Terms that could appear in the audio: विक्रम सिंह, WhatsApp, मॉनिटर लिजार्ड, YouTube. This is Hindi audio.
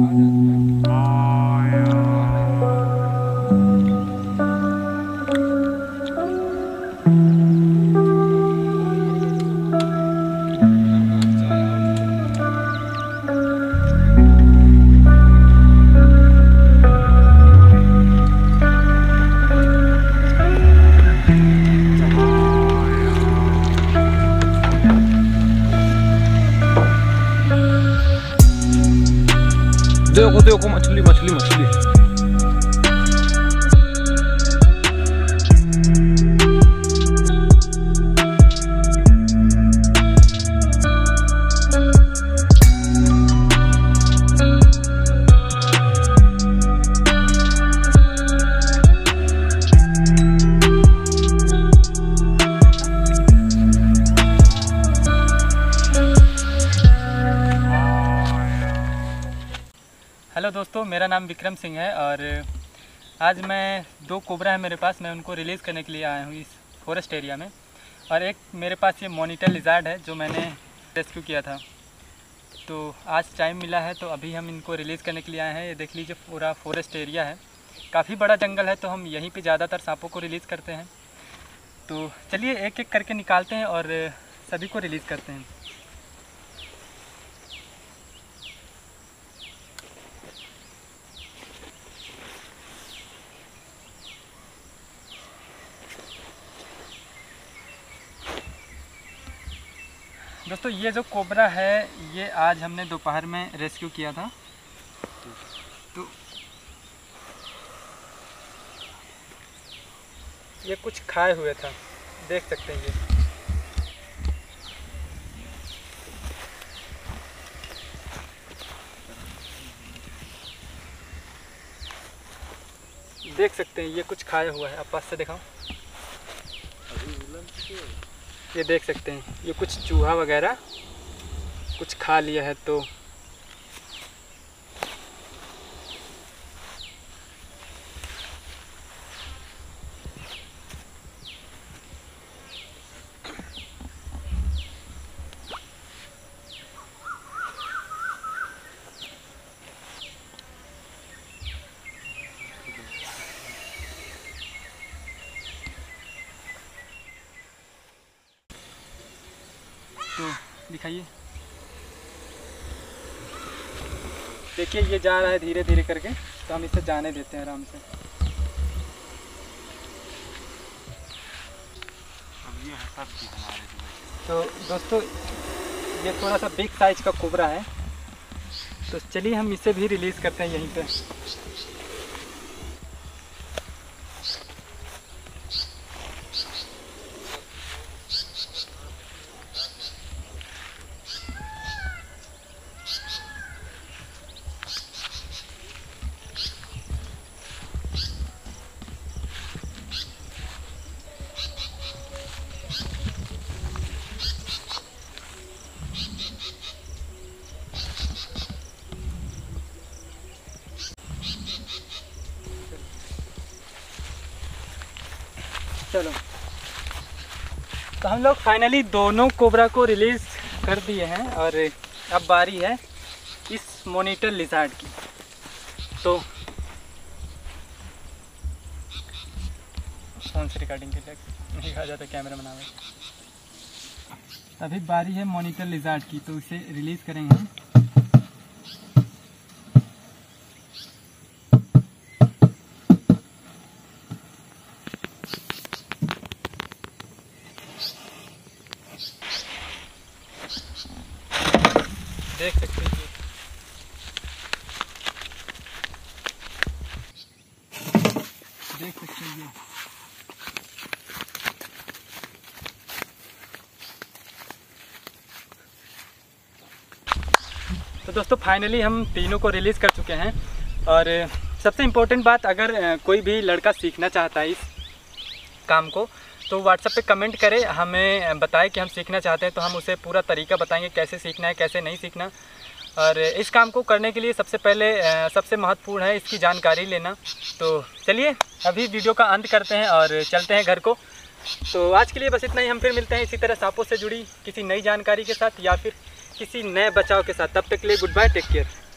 देखो देखो मछली मछली मछली। हेलो दोस्तों, मेरा नाम विक्रम सिंह है और आज मैं दो कोबरा है मेरे पास, मैं उनको रिलीज़ करने के लिए आया हूँ इस फॉरेस्ट एरिया में। और एक मेरे पास ये मॉनिटर लिजार्ड है जो मैंने रेस्क्यू किया था, तो आज टाइम मिला है तो अभी हम इनको रिलीज़ करने के लिए आए हैं। ये देख लीजिए पूरा फॉरेस्ट एरिया है, काफ़ी बड़ा जंगल है, तो हम यहीं पर ज़्यादातर सांपों को रिलीज़ करते हैं। तो चलिए एक एक करके निकालते हैं और सभी को रिलीज़ करते हैं। दोस्तों ये जो कोबरा है ये आज हमने दोपहर में रेस्क्यू किया था, तो ये कुछ खाए हुए था, देख सकते हैं ये। देख सकते हैं ये कुछ खाया हुआ है, आप पास से दिखाओ। ये देख सकते हैं ये कुछ चूहा वगैरह कुछ खा लिया है, तो दिखाइए। देखिए ये जा रहा है धीरे धीरे करके, तो हम इसे जाने देते हैं आराम से। अब ये है सब हमारे। तो दोस्तों ये थोड़ा सा बिग साइज का कोबरा है, तो चलिए हम इसे भी रिलीज़ करते हैं यहीं पे। चलो, तो हम लोग फाइनली दोनों कोबरा को रिलीज़ कर दिए हैं और अब बारी है इस मॉनिटर लिजार्ड की। तो कौन सी रिकॉर्डिंग के लिए नहीं खा जाता कैमरा बनावे। अभी बारी है मॉनिटर लिजार्ड की, तो इसे रिलीज़ करेंगे हम। देख सकते हैं तो दोस्तों फाइनली हम तीनों को रिलीज़ कर चुके हैं। और सबसे इम्पोर्टेंट बात, अगर कोई भी लड़का सीखना चाहता है इस काम को तो WhatsApp पे कमेंट करें, हमें बताएं कि हम सीखना चाहते हैं, तो हम उसे पूरा तरीका बताएंगे कैसे सीखना है कैसे नहीं सीखना। और इस काम को करने के लिए सबसे पहले सबसे महत्वपूर्ण है इसकी जानकारी लेना। तो चलिए अभी वीडियो का अंत करते हैं और चलते हैं घर को। तो आज के लिए बस इतना ही, हम फिर मिलते हैं इसी तरह सांपों से जुड़ी किसी नई जानकारी के साथ या फिर किसी नए बचाव के साथ। तब तक के लिए गुड बाय, टेक केयर।